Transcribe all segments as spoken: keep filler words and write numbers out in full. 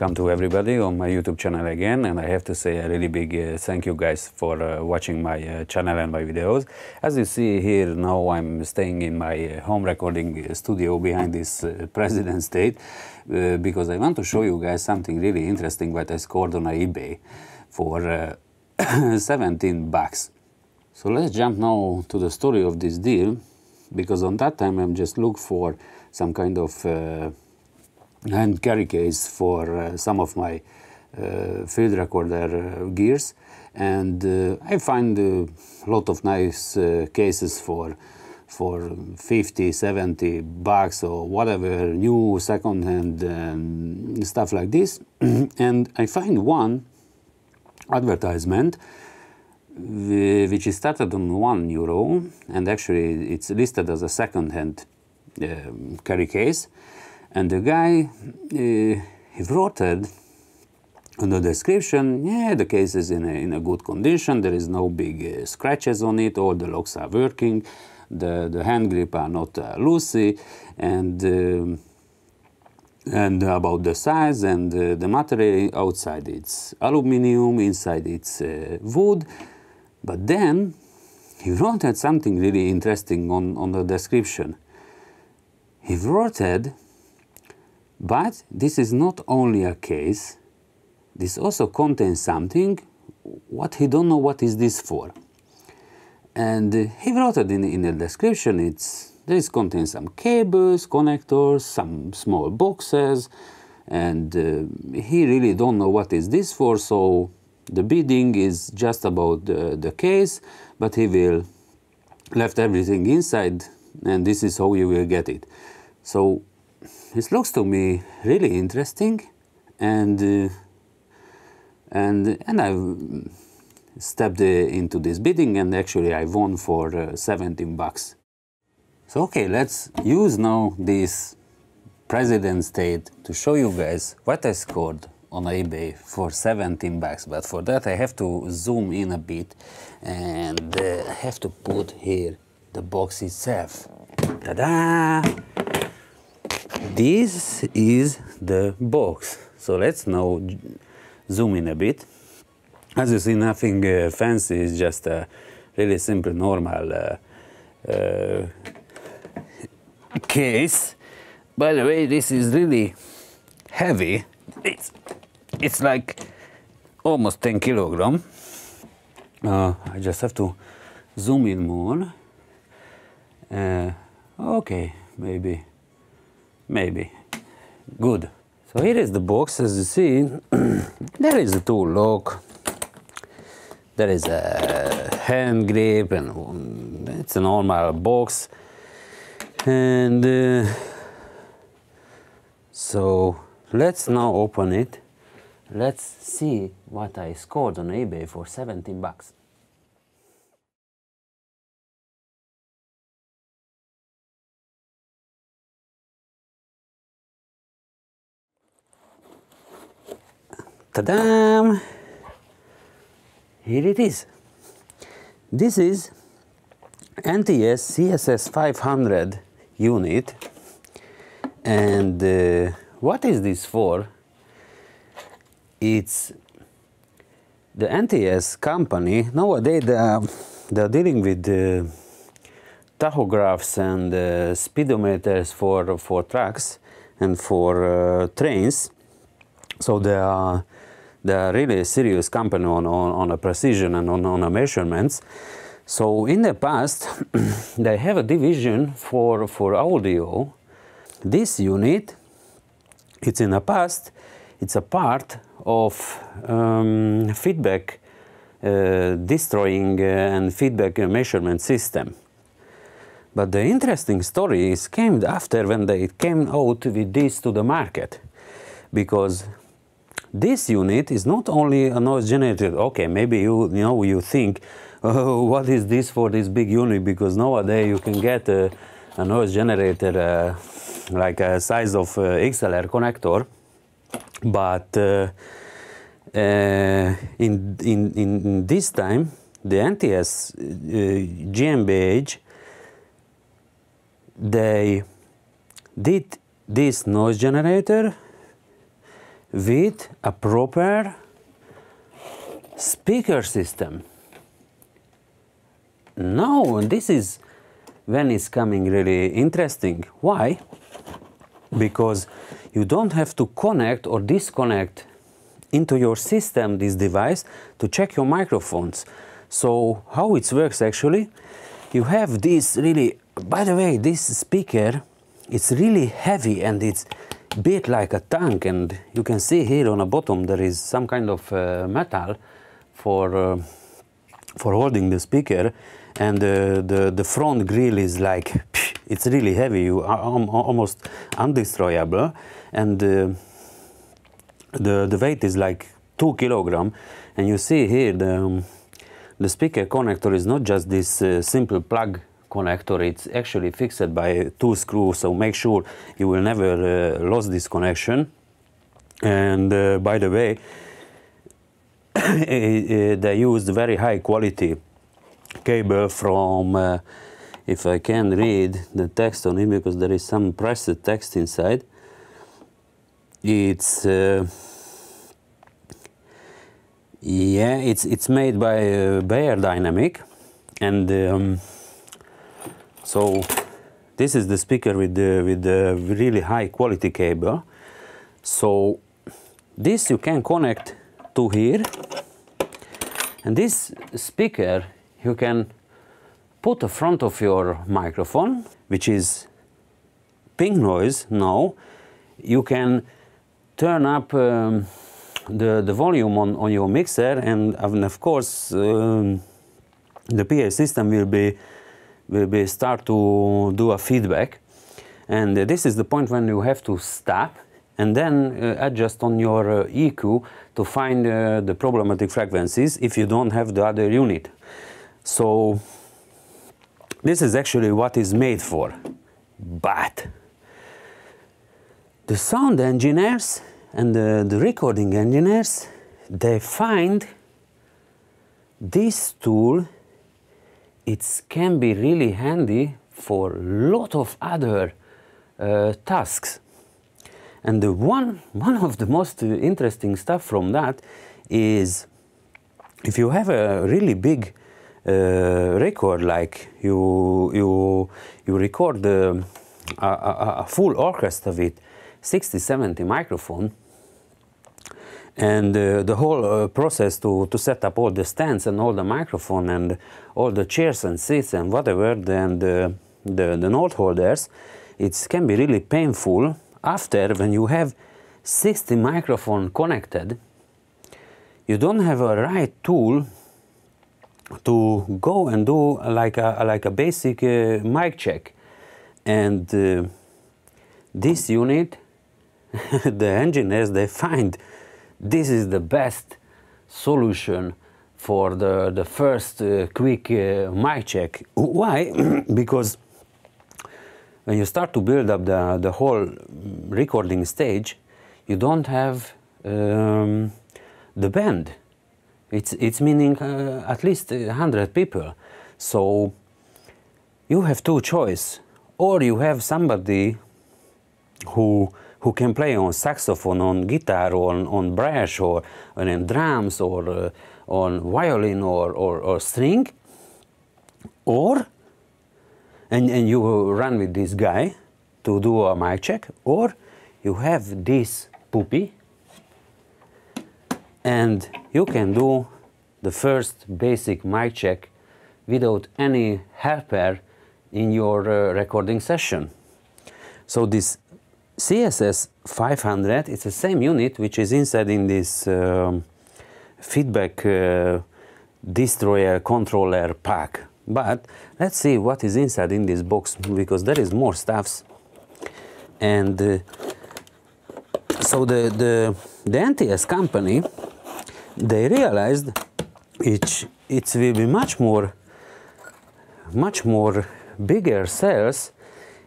welcome to everybody on my YouTube channel again, and I have to say a really big uh, thank you guys for uh, watching my uh, channel and my videos. As you see here now, I'm staying in my uh, home recording studio behind this uh, president estate uh, because I want to show you guys something really interesting that I scored on eBay for uh, seventeen bucks. So let's jump now to the story of this deal, because on that time I'm just looking for some kind of uh, hand carry case for uh, some of my uh, field recorder uh, gears, and uh, I find a uh, lot of nice uh, cases for for fifty, seventy bucks or whatever, new second hand um, stuff like this. And I find one advertisement which is started on one euro, and actually it's listed as a second hand um, carry case. And the guy, uh, he wrote it on the description, yeah, the case is in a, in a good condition, there is no big uh, scratches on it, all the locks are working, the, the hand grip are not uh, loosey, and, uh, and about the size and uh, the material, outside it's aluminum, inside it's uh, wood. But then he wrote it something really interesting on, on the description. He wrote it, but this is not only a case, this also contains something what he don't know what is this for. And uh, he wrote it in, in the description, it's, this contains some cables, connectors, some small boxes, and uh, he really don't know what is this for, so the bidding is just about uh, the case, but he will left everything inside, and this is how you will get it. So this looks to me really interesting, and uh, and and I've stepped uh, into this bidding, and actually I won for uh, seventeen bucks. So okay, let's use now this president state to show you guys what I scored on eBay for seventeen bucks. But for that I have to zoom in a bit, and uh, I have to put here the box itself. Ta-da! This is the box. So let's now zoom in a bit. As you see, nothing uh, fancy, it's just a really simple, normal uh, uh, case. By the way, this is really heavy. It's, it's like almost ten kilogram. Uh, I just have to zoom in more. Uh, okay, maybe. Maybe. Good. So here is the box, as you see. There is a tool lock, there is a hand grip, and it's a normal box. And uh, so let's now open it. Let's see what I scored on eBay for seventeen bucks. Ta-da! Here it is. This is N T S C S S five hundred unit, and uh, what is this for? It's the N T S company. Nowadays they're, they're dealing with uh, tachographs and uh, speedometers for, for trucks and for uh, trains, so they are they're really a serious company on, on, on a precision and on, on a measurements. So in the past, they have a division for, for audio. This unit, it's in the past, it's a part of um, feedback, uh, destroying uh, and feedback uh, measurement system. But the interesting story is came after when they came out with this to the market, because this unit is not only a noise generator. Okay, maybe you, you know, you think, oh, what is this for this big unit? Because nowadays you can get a, a noise generator uh, like a size of uh, X L R connector. But uh, uh, in, in, in this time, the N T S uh, GmbH, they did this noise generator with a proper speaker system. Now, this is when it's coming really interesting. Why? Because you don't have to connect or disconnect into your system this device to check your microphones. So how it works actually, you have this really, by the way, this speaker, it's really heavy and it's built like a tank, and you can see here on the bottom there is some kind of uh, metal for, uh, for holding the speaker, and uh, the, the front grill is like, it's really heavy, you are almost undestroyable, and uh, the, the weight is like two kilograms, and you see here the, um, the speaker connector is not just this uh, simple plug connector, it's actually fixed by two screws, so make sure you will never uh, lose this connection. And uh, by the way, they used very high quality cable from, uh, if I can read the text on it, because there is some pressed text inside, it's uh, yeah, it's it's made by uh, Beyerdynamic, and um, so this is the speaker with the, with the really high quality cable. So this you can connect to here, and this speaker you can put in front of your microphone, which is pink noise. Now you can turn up um, the, the volume on, on your mixer, and, and of course um, the P A system will be will be start to do a feedback, and uh, this is the point when you have to stop and then uh, adjust on your uh, E Q to find uh, the problematic frequencies if you don't have the other unit. So this is actually what is made for, but the sound engineers and the, the recording engineers, they find this tool, it can be really handy for a lot of other uh, tasks. And the one, one of the most interesting stuff from that is, if you have a really big uh, record, like you, you, you record the, a, a, a full orchestra with sixty seventy microphone, and uh, the whole uh, process to, to set up all the stands and all the microphone and all the chairs and seats and whatever, then the, the, the note holders, it can be really painful. After, when you have sixty microphones connected, you don't have a right tool to go and do like a, like a basic uh, mic check. And uh, this unit, the engineers, they find this is the best solution for the, the first uh, quick uh, mic check. Why? Because when you start to build up the, the whole recording stage, you don't have um, the band. It's, it's meaning uh, at least one hundred people. So you have two choices. Or you have somebody who who can play on saxophone, on guitar, on, on brass, or on drums, or uh, on violin, or, or, or string, or, and, and you run with this guy to do a mic check, or you have this puppy, and you can do the first basic mic check without any helper in your uh, recording session. So this C S S five hundred, it's the same unit which is inside in this um, feedback uh, destroyer controller pack. But let's see what is inside in this box, because there is more stuffs. And uh, so the, the, the N T S company, they realized it, it will be much more, much more bigger sales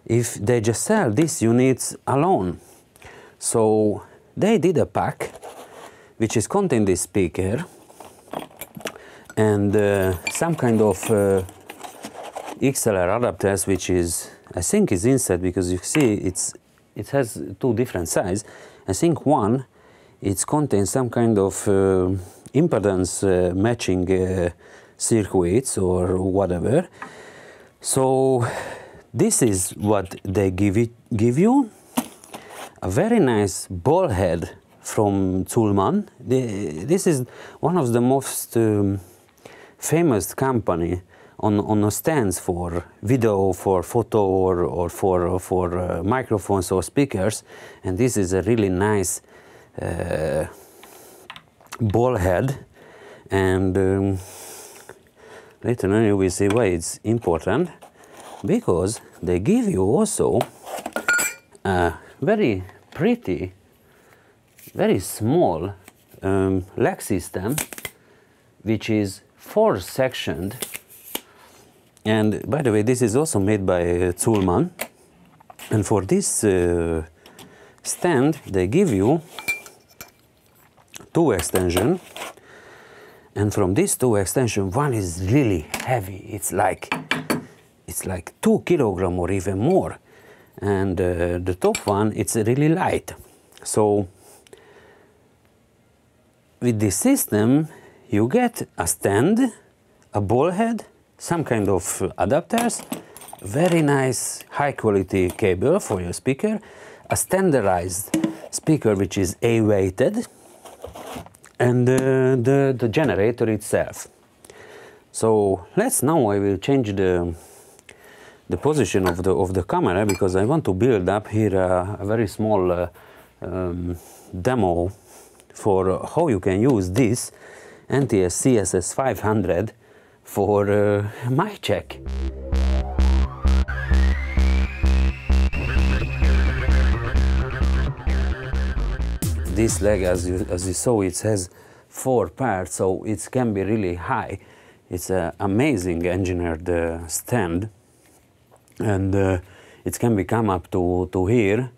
if they just sell these units alone. So they did a pack which is containing this speaker and uh, some kind of uh, X L R adapters, which is, I think is inside, because you see it's, it has two different sizes. I think one it contains some kind of uh, impedance uh, matching uh, circuits or whatever. So this is what they give it give you, a very nice ball head from Zulman. The, this is one of the most um, famous company on on stands for video, for photo, or or for or for uh, microphones or speakers, and this is a really nice uh, ball head. And um, later on you will see why it's important, because they give you also a very pretty, very small um, leg system, which is four sectioned. And by the way, this is also made by uh, Zulman, and for this uh, stand they give you two extensions, and from these two extensions one is really heavy, it's like it's like two kilogram or even more, and uh, the top one, it's really light. So with this system you get a stand, a ball head, some kind of adapters, very nice high quality cable for your speaker, a standardized speaker which is A-weighted, and uh, the, the generator itself. So let's now, I will change the, the position of the, of the camera, because I want to build up here a, a very small uh, um, demo for how you can use this N T S C S S five hundred for uh, mic check. This leg, as you, as you saw, it has four parts, so it can be really high. It's an amazing engineered uh, stand, and uh, it can be come up to, to here,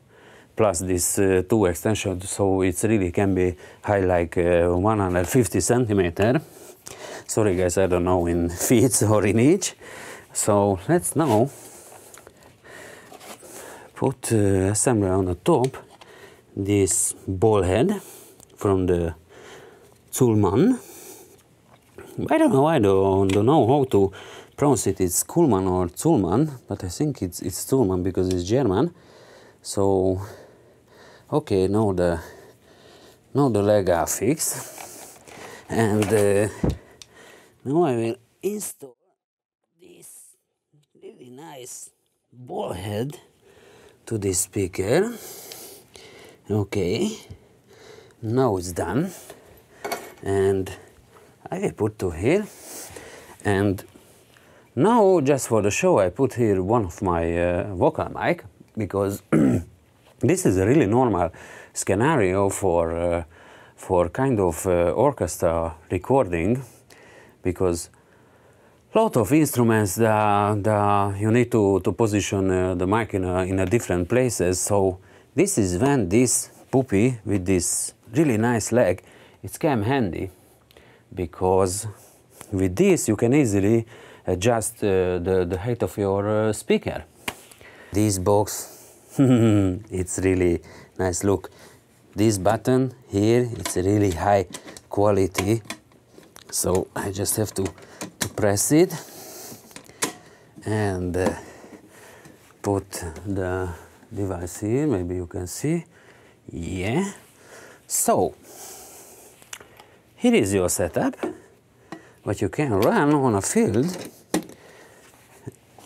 plus these uh, two extensions, so it really can be high like uh, one hundred fifty centimeters. Sorry guys, I don't know in feet or in inch. So let's now put uh, assembly on the top, this ball head from the Zulman. I don't know, I don't, don't know how to pronounce it, it's Kulman or Zulman, but I think it's, it's Zulman because it's German. So, okay, now the, now the leg are fixed, and uh, now I will install this really nice ball head to this speaker. Okay, now it's done, and I will put to here, and now just for the show I put here one of my uh, vocal mic, because this is a really normal scenario for uh, for kind of uh, orchestra recording, because a lot of instruments that, that you need to, to position uh, the mic in a, in a different places. So this is when this puppy with this really nice leg, it came handy, because with this you can easily adjust uh, the, the height of your uh, speaker. This box, it's really nice look. This button here, it's really high quality. So I just have to, to press it and uh, put the device here, maybe you can see. Yeah, so here is your setup, but you can run on a field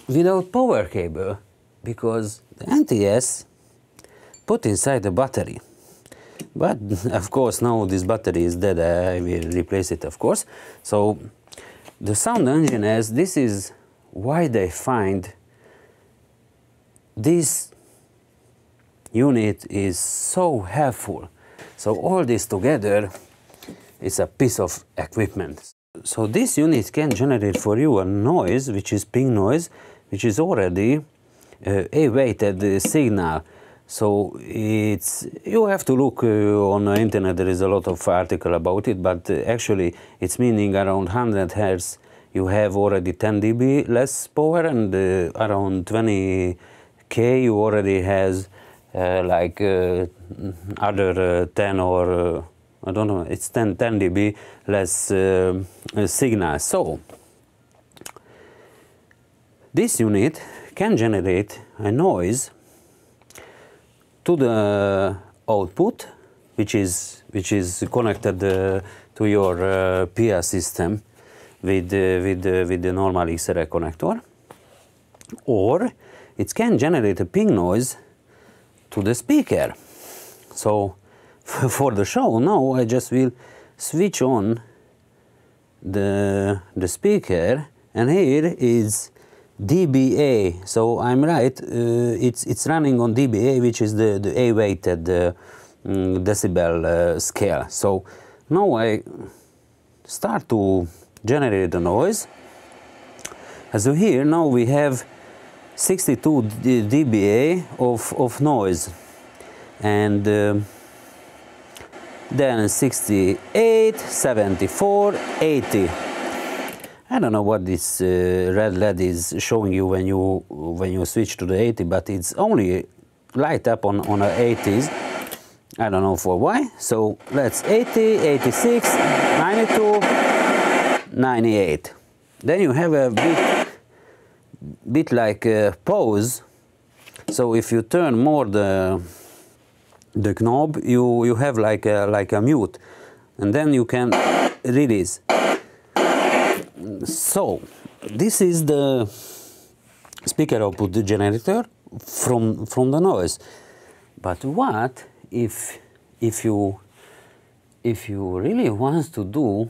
without power cable, because the N T S put inside the battery. But of course now this battery is dead, I will replace it of course. So the sound engineers, this is why they find this unit is so helpful. So all this together is a piece of equipment. So this unit can generate for you a noise, which is ping noise, which is already uh, a weighted signal. So it's, you have to look uh, on the internet, there is a lot of article about it, but uh, actually it's meaning around one hundred hertz you have already ten dB less power, and uh, around twenty K you already has uh, like uh, other uh, ten or uh, I don't know, it's ten, ten dB less uh, signal. So this unit can generate a noise to the output, which is which is connected uh, to your uh, P I A system with uh, with uh, with the normal X R L connector, or it can generate a ping noise to the speaker. So for the show now, I just will switch on the the speaker, and here is D B A. So I'm right. Uh, it's it's running on D B A, which is the the A-weighted uh, um, decibel uh, scale. So now I start to generate the noise. As you hear, now we have sixty-two D B A of of noise, and uh, then sixty-eight, seventy-four, eighty. I don't know what this uh, red L E D is showing you when you when you switch to the eighty, but it's only light up on on the eighties. I don't know for why. So let's eighty, eighty-six, ninety-two, ninety-eight. Then you have a bit bit like a pause. So if you turn more the the knob, you you have like a like a mute, and then you can release. So this is the speaker output generator from from the noise. But what if if you if you really want to do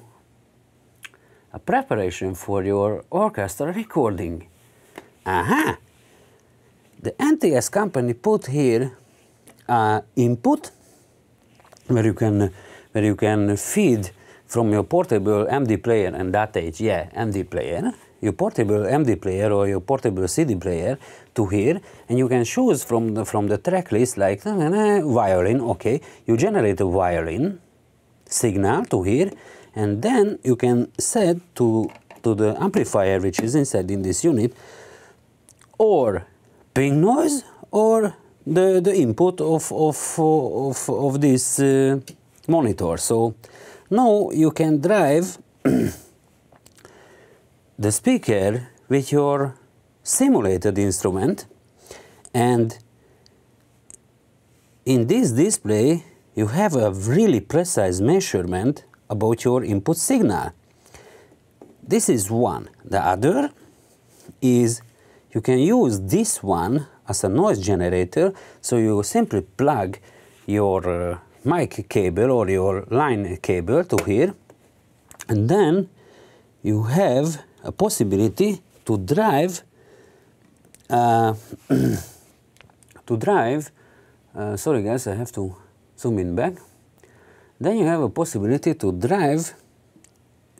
a preparation for your orchestra recording? Aha! The N T S company put here Uh, input where you can where you can feed from your portable M D player, and that age, yeah, M D player, your portable M D player or your portable C D player to here, and you can choose from the from the track list like nah, nah, nah, violin. Okay, you generate a violin signal to here, and then you can set to to the amplifier which is inside in this unit, or ping noise, or The, the input of of of, of this uh, monitor. So now you can drive the speaker with your simulated instrument, and in this display you have a really precise measurement about your input signal. This is one. The other is you can use this one as a noise generator, so you simply plug your uh, mic cable or your line cable to here, and then you have a possibility to drive uh, to drive uh, sorry guys, I have to zoom in back. Then you have a possibility to drive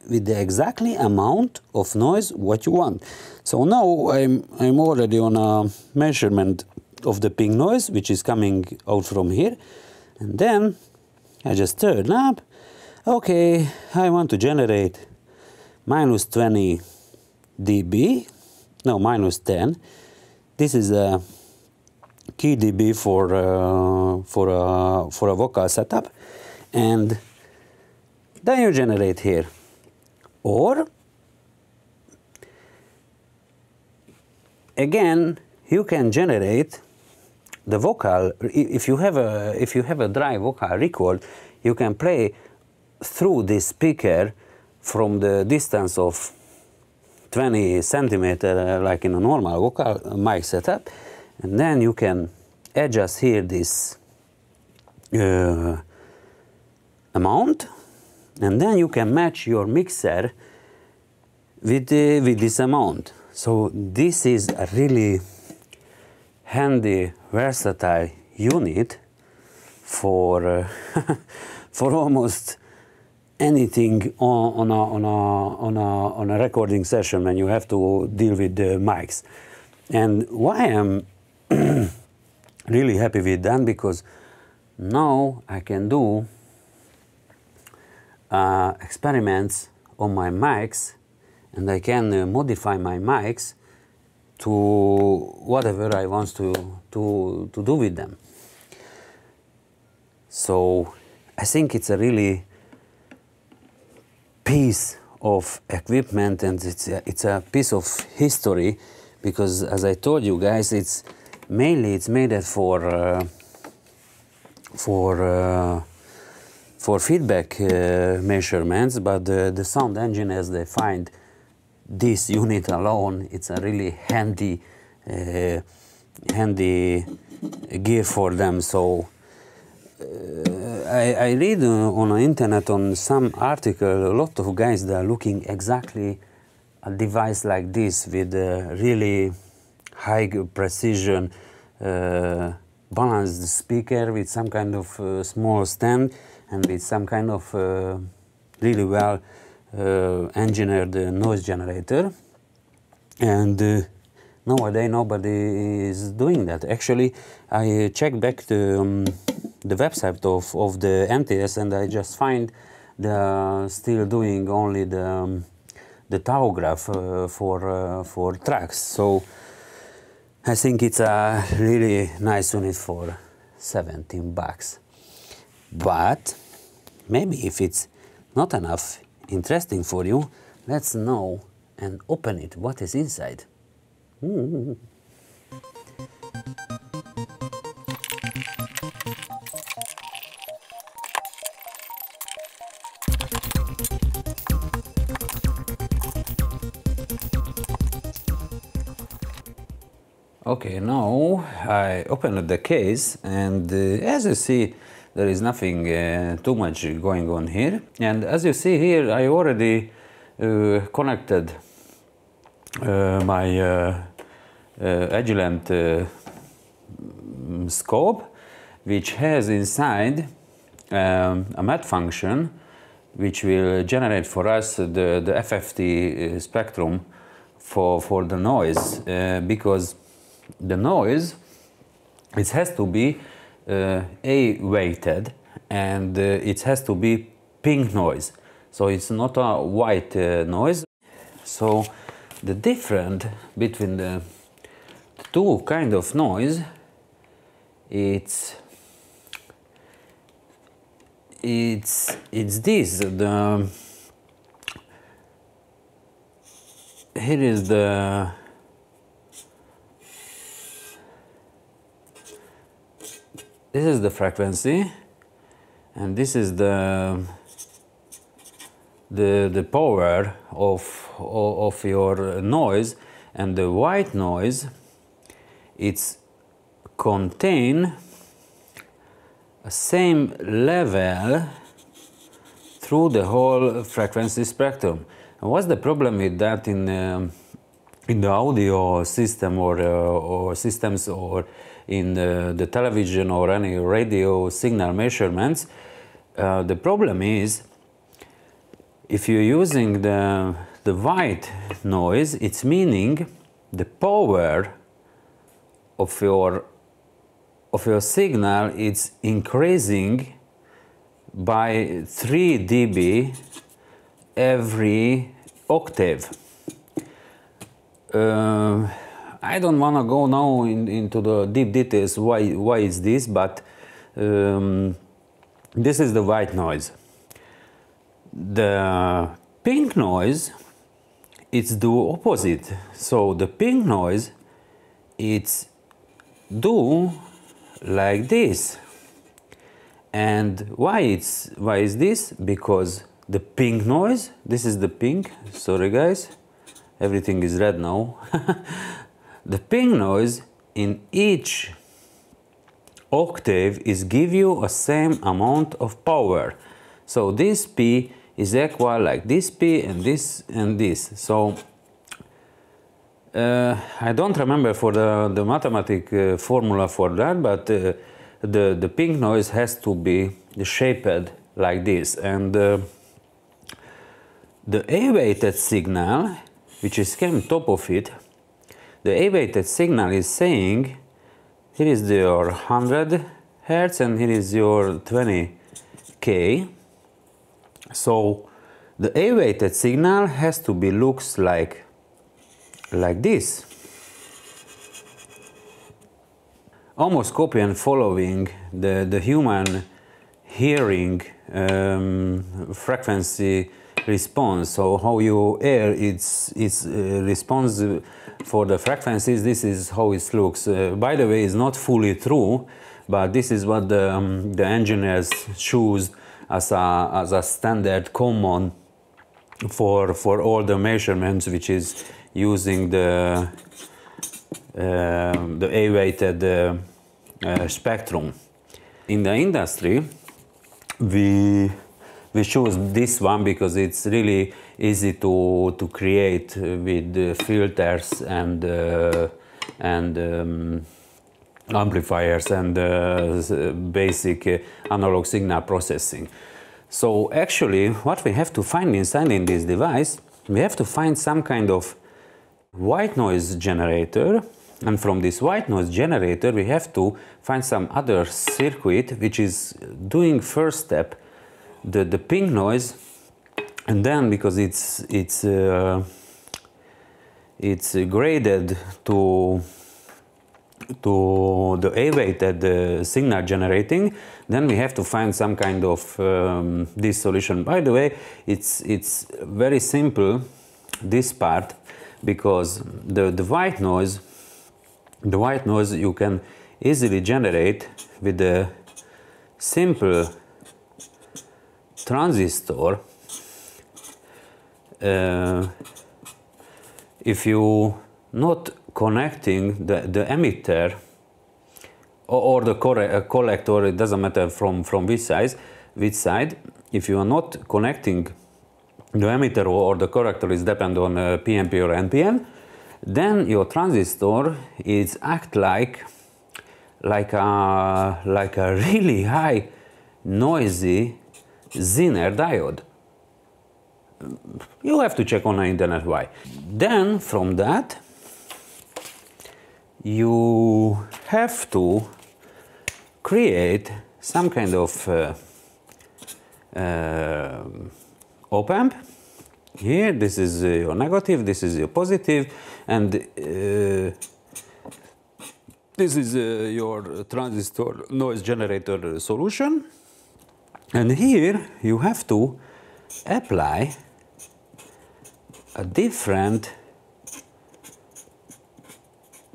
with the exactly amount of noise what you want. So now I'm, I'm already on a measurement of the ping noise which is coming out from here, and then I just turn up. Okay, I want to generate minus twenty D B, no, minus ten. This is a key dB for uh, for a, for a vocal setup, and then you generate here. Or again, you can generate the vocal. If you have a if you have a dry vocal record, you can play through this speaker from the distance of twenty centimeters, like in a normal vocal mic setup, and then you can adjust here this uh, amount. And then you can match your mixer with uh, with this amount. So this is a really handy, versatile unit for uh, for almost anything on on a, on a on a on a recording session when you have to deal with the mics. And why I'm really happy with that, because now I can do Uh, experiments on my mics, and I can uh, modify my mics to whatever I want to to to do with them. So I think it's a really piece of equipment, and it's a, it's a piece of history, because as I told you guys, it's mainly it's made it for uh, for uh, for feedback uh, measurements, but the, the sound engineers, they find this unit alone, it's a really handy uh, handy gear for them. So uh, I, I read uh, on the internet, on some article, a lot of guys that are looking exactly a device like this with uh, really high precision uh, balanced speaker with some kind of uh, small stand and with some kind of uh, really well uh, engineered uh, noise generator. And uh, nowadays nobody is doing that. Actually, I checked back the, um, the website of, of the N T S, and I just find they're still doing only the, um, the tachograph uh, for, uh, for tracks. So I think it's a really nice unit for seventeen bucks. But maybe if it's not enough interesting for you, let's know and open it, what is inside. Mm-hmm. Okay, now I opened the case, and uh, as you see, there is nothing uh, too much going on here. And as you see here, I already uh, connected uh, my uh, uh, Agilent uh, scope, which has inside um, a M A T function, which will generate for us the, the F F T spectrum for, for the noise, uh, because the noise, it has to be uh, A weighted, and uh, it has to be pink noise, so it's not a white uh, noise. So the difference between the two kind of noise, it's it's it's this. The here is the this is the frequency, and this is the the the power of of your noise. And the white noise, it's contain a same level through the whole frequency spectrum. And what's the problem with that in um, in the audio system, or uh, or systems, or in the, the television or any radio signal measurements? Uh, the problem is, if you're using the, the white noise, it's meaning the power of your, of your signal is increasing by three D B every octave. Uh, I don't want to go now in, into the deep details why why is this, but um, this is the white noise. The pink noise, it's the opposite. So the pink noise, it's do like this. And why it's why is this? Because the pink noise, this is the pink. Sorry guys, everything is red now. The pink noise in each octave is give you a same amount of power. So this P is equal like this P and this and this. So uh, I don't remember for the, the mathematic uh, formula for that, but uh, the, the pink noise has to be shaped like this. And uh, the A-weighted signal, which is came top of it, the A-weighted signal is saying, here is your one hundred hertz and here is your twenty K. So the A-weighted signal has to be looks like like this, almost copy and following the the human hearing um, frequency response. So how you air its its uh, response for the frequencies. This is how it looks. Uh, by the way, it's not fully true, but this is what the um, the engineers choose as a as a standard common for for all the measurements, which is using the uh, the A-weighted uh, uh, spectrum. In the industry, we we choose this one because it's really easy to to create with uh, filters and uh, and um, amplifiers and uh, basic uh, analog signal processing. So actually, what we have to find inside in this device, we have to find some kind of white noise generator, and from this white noise generator we have to find some other circuit which is doing first step the, the ping noise, and then because it's it's uh, it's graded to to the A-weighted uh, signal generating, then we have to find some kind of um, this solution. By the way, it's it's very simple, this part, because the, the white noise, the white noise you can easily generate with a simple transistor. Uh, if you not connecting the, the emitter or, or the collector, it doesn't matter from, from which size, which side, if you are not connecting the emitter or the collector, is depend on uh, P N P or N P N, then your transistor is act like like a like a really high noisy Zener diode. You have to check on the internet why. Then from that you have to create some kind of uh, uh, op-amp. Here, this is uh, your negative, this is your positive, and uh, this is uh, your transistor noise generator solution. And here you have to apply a different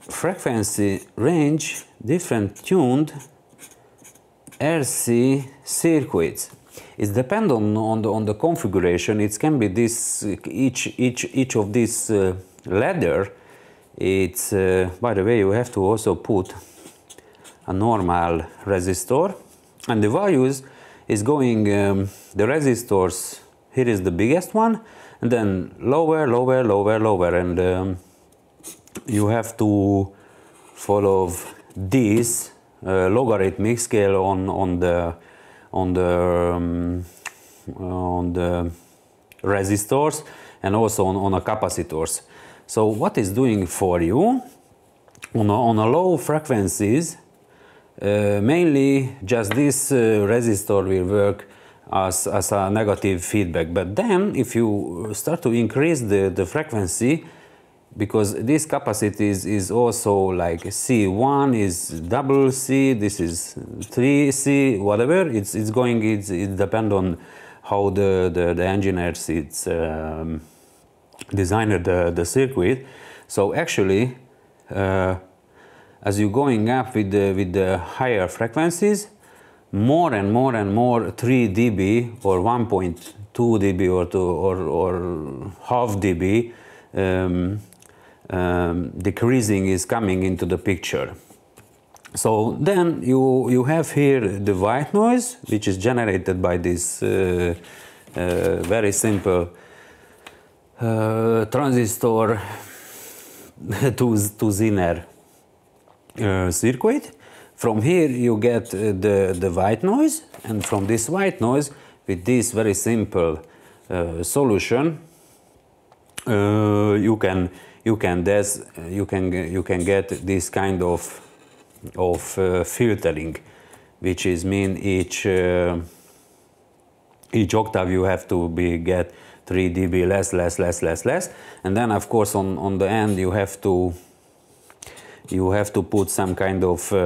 frequency range, different tuned R C circuits. It depends on on the, on the configuration. It can be this each each each of this uh, ladder. It's uh, by the way, you have to also put a normal resistor, and the values is going um, the resistors. Here is the biggest one, and then lower, lower, lower, lower, and um, you have to follow this uh, logarithmic scale on on the. on the um, on the resistors and also on, on the capacitors. So what is doing for you on a, on a low frequencies, uh, mainly just this uh, resistor will work as, as a negative feedback. But then if you start to increase the, the frequency, because this capacity is, is also like C one is double C, this is three C, whatever. It's, it's going, it's, it depends on how the, the, the engineers it's, um, designed the, the circuit. So actually, uh, as you're going up with the, with the higher frequencies, more and more and more three D B or one point two D B or, two, or, or half D B um, Um, decreasing is coming into the picture. So then you you have here the white noise, which is generated by this uh, uh, very simple uh, transistor to to Zener uh, circuit. From here you get uh, the the white noise, and from this white noise with this very simple uh, solution, uh, you can. You can des, you can you can get this kind of of uh, filtering, which is mean each uh, each octave you have to be get three D B less less less less less, and then of course on on the end you have to you have to put some kind of uh,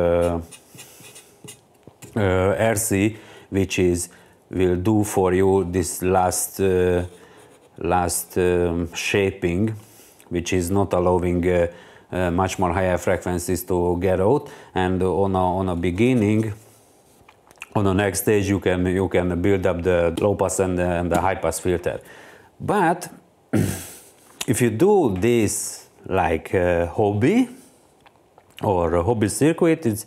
uh, R C which is will do for you this last uh, last um, shaping, which is not allowing uh, uh, much more higher frequencies to get out. And on a, on a beginning, on the next stage, you can you can build up the low pass and the, and the high pass filter. But if you do this like a hobby or a hobby circuit, it's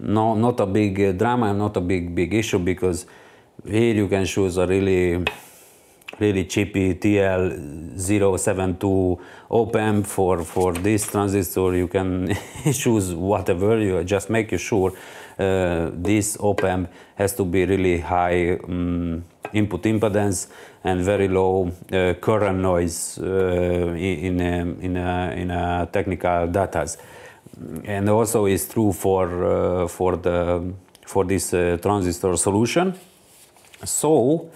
no not a big drama, not a big big issue, because here you can choose a really really cheapy T L zero seven two op-amp for for this transistor. You can choose whatever. You just make you sure uh, this op-amp has to be really high um, input impedance and very low uh, current noise uh, in in in a, in a technical datas. And also is true for uh, for the for this uh, transistor solution. So,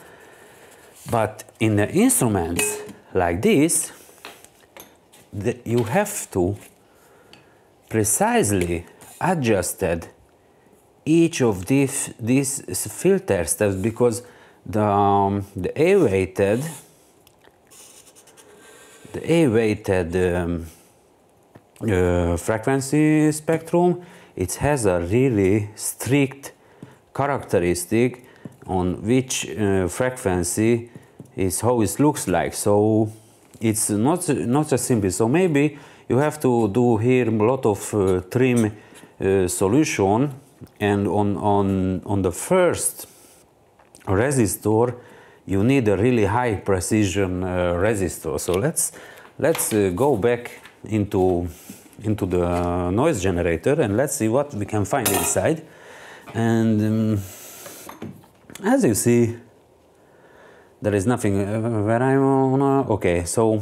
but in the instruments like this, the, you have to precisely adjusted each of these these filter steps, because the um, the A weighted the A weighted um, uh, frequency spectrum, it has a really strict characteristic on which uh, frequency is how it looks like. So it's not not just simple. So maybe you have to do here a lot of uh, trim uh, solution, and on on on the first resistor you need a really high precision uh, resistor. So let's let's uh, go back into into the noise generator and let's see what we can find inside. And um, as you see, there is nothing. Uh, where I'm on, uh, okay, so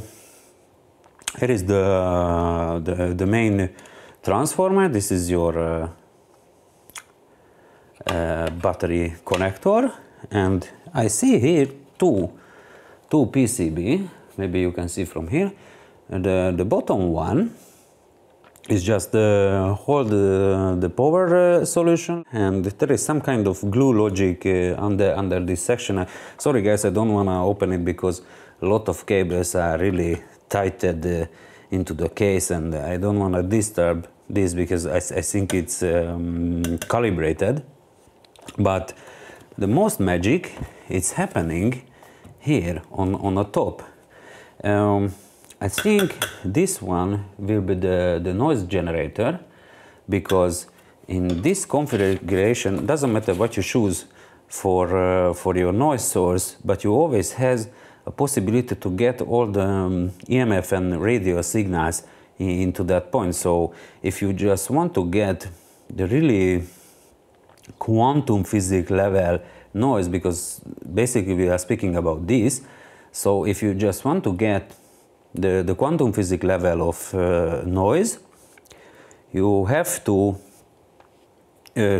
here is the, uh, the the main transformer. This is your uh, uh, battery connector, and I see here two two P C B. Maybe you can see from here. The the bottom one is just uh, hold uh, the power uh, solution, and there is some kind of glue logic uh, under under this section. I, sorry guys, I don't want to open it because a lot of cables are really tighted uh, into the case, and I don't want to disturb this because I, I think it's um, calibrated. But the most magic is happening here on on the top. Um, I think this one will be the, the noise generator, because in this configuration, doesn't matter what you choose for, uh, for your noise source, but you always have a possibility to get all the um, E M F and radio signals in, into that point. So if you just want to get the really quantum physics level noise, because basically we are speaking about this, so if you just want to get The, the quantum physics level of uh, noise, you have to uh,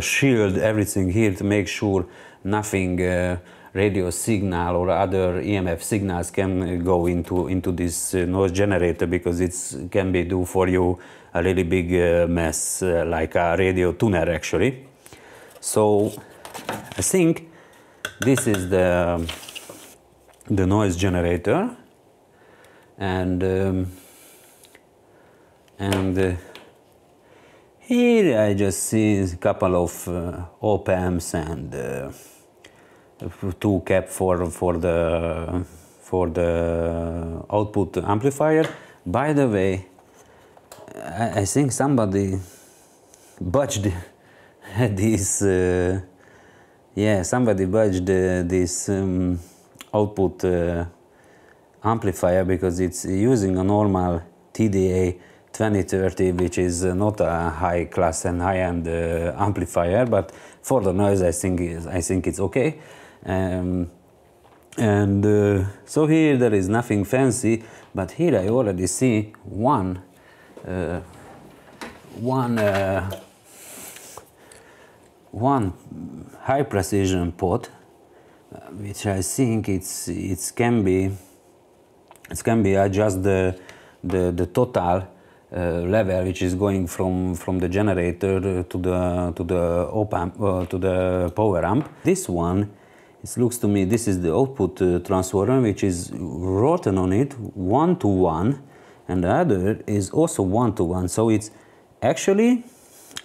shield everything here to make sure nothing uh, radio signal or other E M F signals can go into into this uh, noise generator, because it can be do for you a really big uh, mess, uh, like a radio tuner actually. So I think this is the the noise generator. And um, and uh, here I just see a couple of uh, op-amps and uh, two cap for for the for the output amplifier. By the way, I, I think somebody budged this. Uh, yeah, somebody budged uh, this um, output. Uh, amplifier, because it's using a normal T D A twenty thirty, which is not a high class and high end uh, amplifier, but for the noise I think is I think it's okay. Um, and uh, so here there is nothing fancy, but here I already see one uh, one uh, one high precision pot, which I think it's it can be It can be adjust the the, the total Uh, level, which is going from from the generator to the to the op amp uh, to the power amp. This one, it looks to me, this is the output uh, transformer, which is rotten on it one to one, and the other is also one to one. So it's actually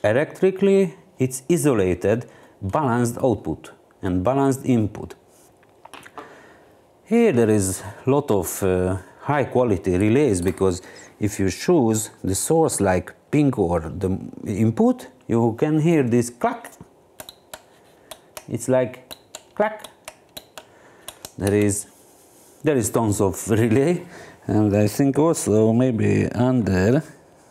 electrically it's isolated, balanced output and balanced input. Here there is a lot of uh, high quality relays, because if you choose the source like pink or the input, you can hear this clack. It's like clack. There is there is tons of relay, and I think also maybe under,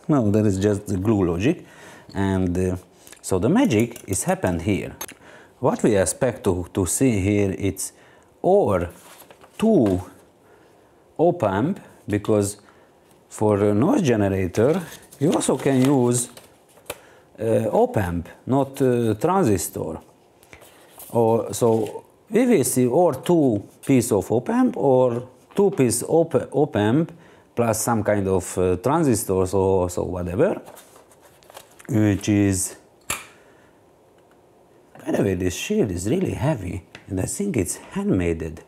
no, there is just the glue logic, and uh, so the magic is happened here. What we expect to to see here, it's or two op amp, because for a noise generator, you also can use uh, op amp, not uh, transistor. Or so we will see or two piece of op amp or two piece op, op amp plus some kind of uh, transistors or so whatever, which is. By the way, this shield is really heavy, and I think it's handmade.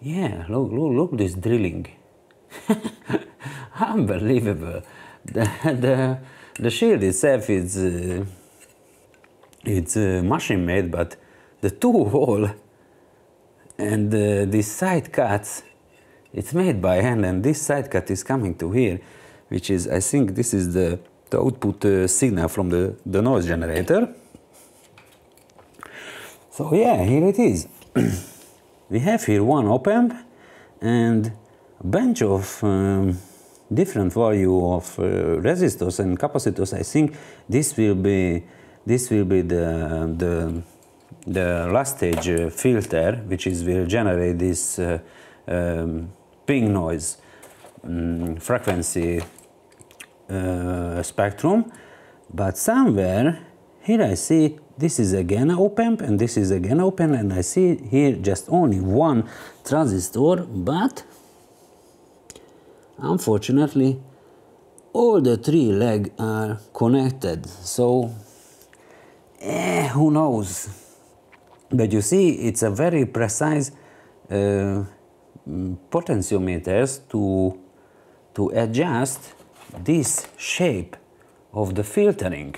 Yeah, look, look, look, this drilling. Unbelievable. The, the, the shield itself is uh, it's uh, machine made, but the two hole and uh, these side cuts, it's made by hand, and this side cut is coming to here, which is, I think this is the, the output uh, signal from the, the noise generator. So yeah, here it is. We have here one op amp and bunch of um, different value of uh, resistors and capacitors. I think this will be this will be the the, the last stage uh, filter, which is will generate this uh, um, ping noise um, frequency uh, spectrum. But somewhere here I see this is again op amp and this is again op amp, and I see here just only one transistor, but unfortunately, all the three legs are connected, so eh, who knows? But you see, it's a very precise uh, potentiometers to to adjust this shape of the filtering.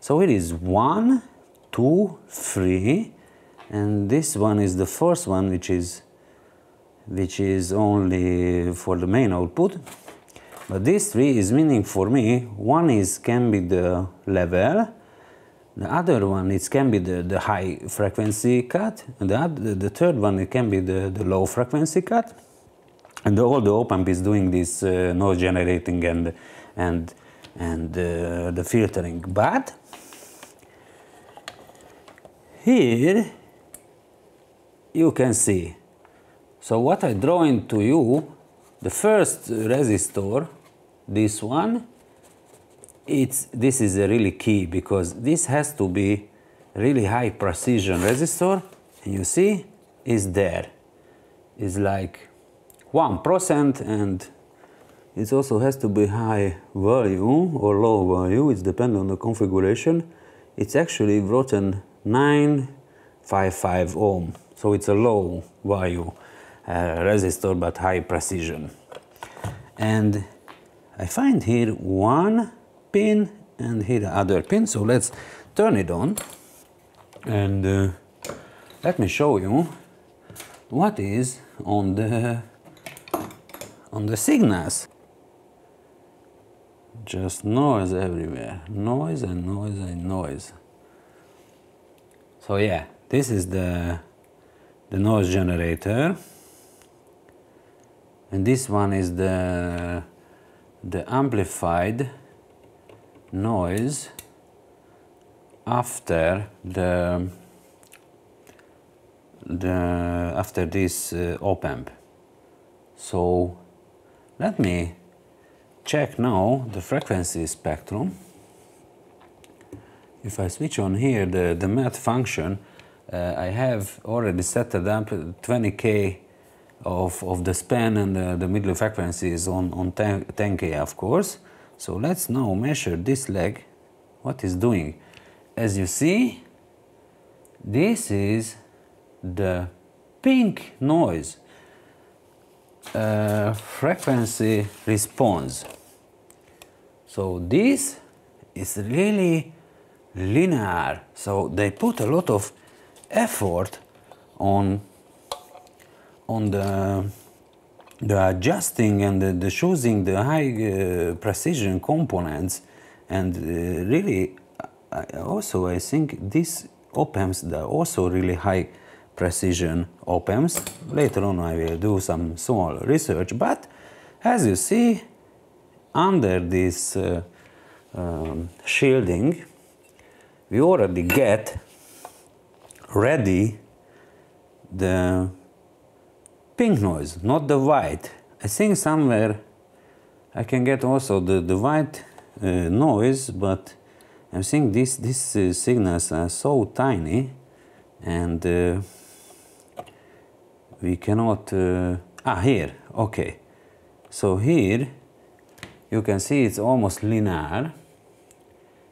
So it is one, two, three, and this one is the first one, which is. which is only for the main output, but this three is meaning for me, one is can be the level, the other one it can be the, the high frequency cut, and the, other, the third one it can be the, the low frequency cut, and the, all the op amp is doing this uh, noise generating and and and uh, the filtering. But here you can see. So what I drawing to you, the first resistor, this one, it's this is a really key, because this has to be really high precision resistor, and you see is there, is like one percent, and it also has to be high value or low value, it depends on the configuration. It's actually written nine fifty-five ohm, so it's a low value. Uh, resistor, but high precision. And I find here one pin and here the other pin, so let's turn it on and uh, let me show you what is on the on the signals. Just noise everywhere, noise and noise and noise. So yeah, this is the the noise generator. And this one is the, the amplified noise after the, the after this uh, op amp. So let me check now the frequency spectrum. If I switch on here the, the math function, uh, I have already set it up twenty K of, of the span and the, the middle frequency is on, on ten K, of course. So let's now measure this leg, what is doing. As you see, this is the pink noise uh, frequency response. So this is really linear. So they put a lot of effort on on the the adjusting and the, the choosing the high uh, precision components, and uh, really I also I think these op-amps are also really high precision op-amps. Later on I will do some small research, but as you see, under this uh, um, shielding we already get ready the pink noise, not the white. I think somewhere I can get also the, the white uh, noise, but I think these these uh, signals are so tiny, and uh, we cannot. Uh, ah, here, okay. So here you can see it's almost linear.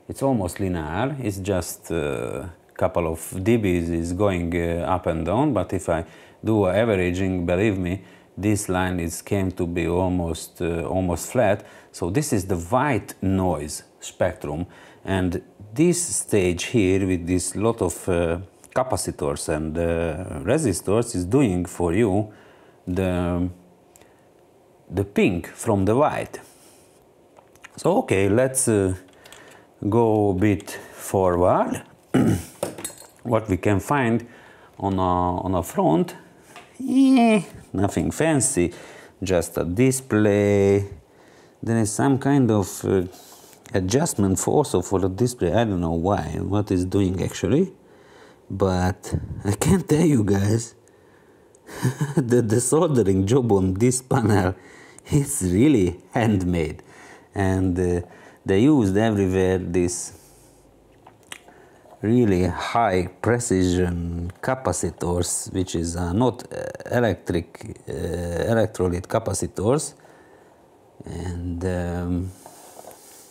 It's almost linear. It's just a couple of dBs is going uh, up and down. But if I do averaging, believe me, this line is came to be almost uh, almost flat. So this is the white noise spectrum, and this stage here with this lot of uh, capacitors and uh, resistors is doing for you the the pink from the white. So okay, let's uh, go a bit forward. What we can find on a on a front, eh, nothing fancy, just a display. There is some kind of uh, adjustment for also for the display. I don't know why and what it's doing actually, but I can't tell you guys that the soldering job on this panel is really handmade, and uh, they used everywhere this really high precision capacitors, which is uh, not electric uh, electrolyte capacitors, and um,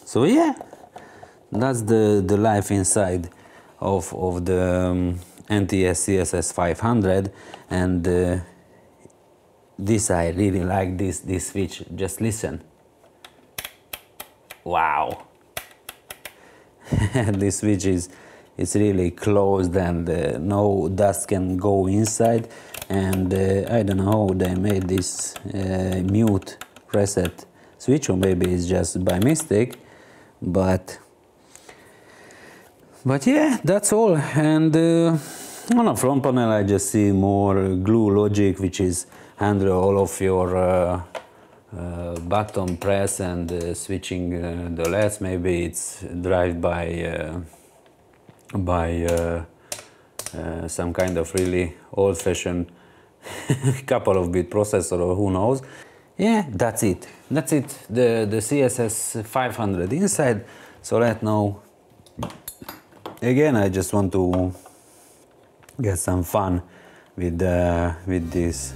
so yeah, that's the the life inside of of the um, N T S C S S five hundred, and uh, this I really like this this switch. Just listen. Wow, this switch is. It's really closed, and uh, no dust can go inside, and uh, I don't know how they made this uh, mute reset switch, or maybe it's just by mistake, but but yeah, that's all. And uh, on a front panel I just see more glue logic, which is handle all of your uh, uh, button press and uh, switching uh, the L E Ds. Maybe it's drive by uh, by uh, uh, some kind of really old-fashioned couple of bit processor, or who knows. Yeah, that's it. That's it, the, the C S S five hundred inside. So right now, again, I just want to get some fun with, uh, with this.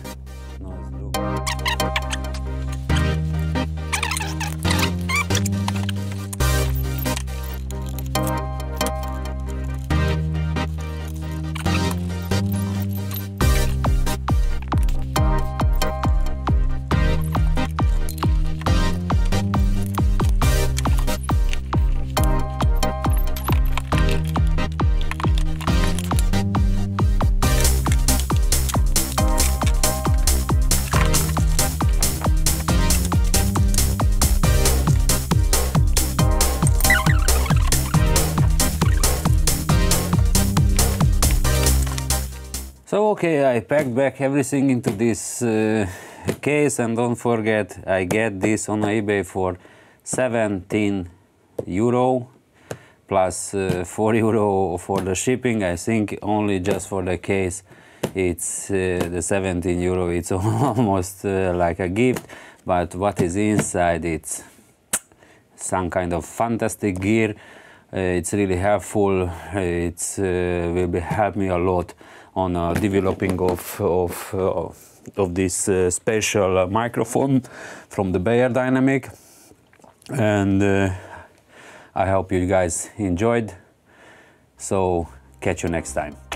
So okay, I packed back everything into this uh, case, and don't forget, I get this on eBay for seventeen euro plus uh, four euro for the shipping. I think only just for the case it's uh, the seventeen euro, it's almost uh, like a gift, but what is inside, it's some kind of fantastic gear. Uh, it's really helpful. It's uh, will be help me a lot on uh, developing of of uh, of this uh, special uh, microphone from the Beyerdynamic, and uh, I hope you guys enjoyed. So catch you next time.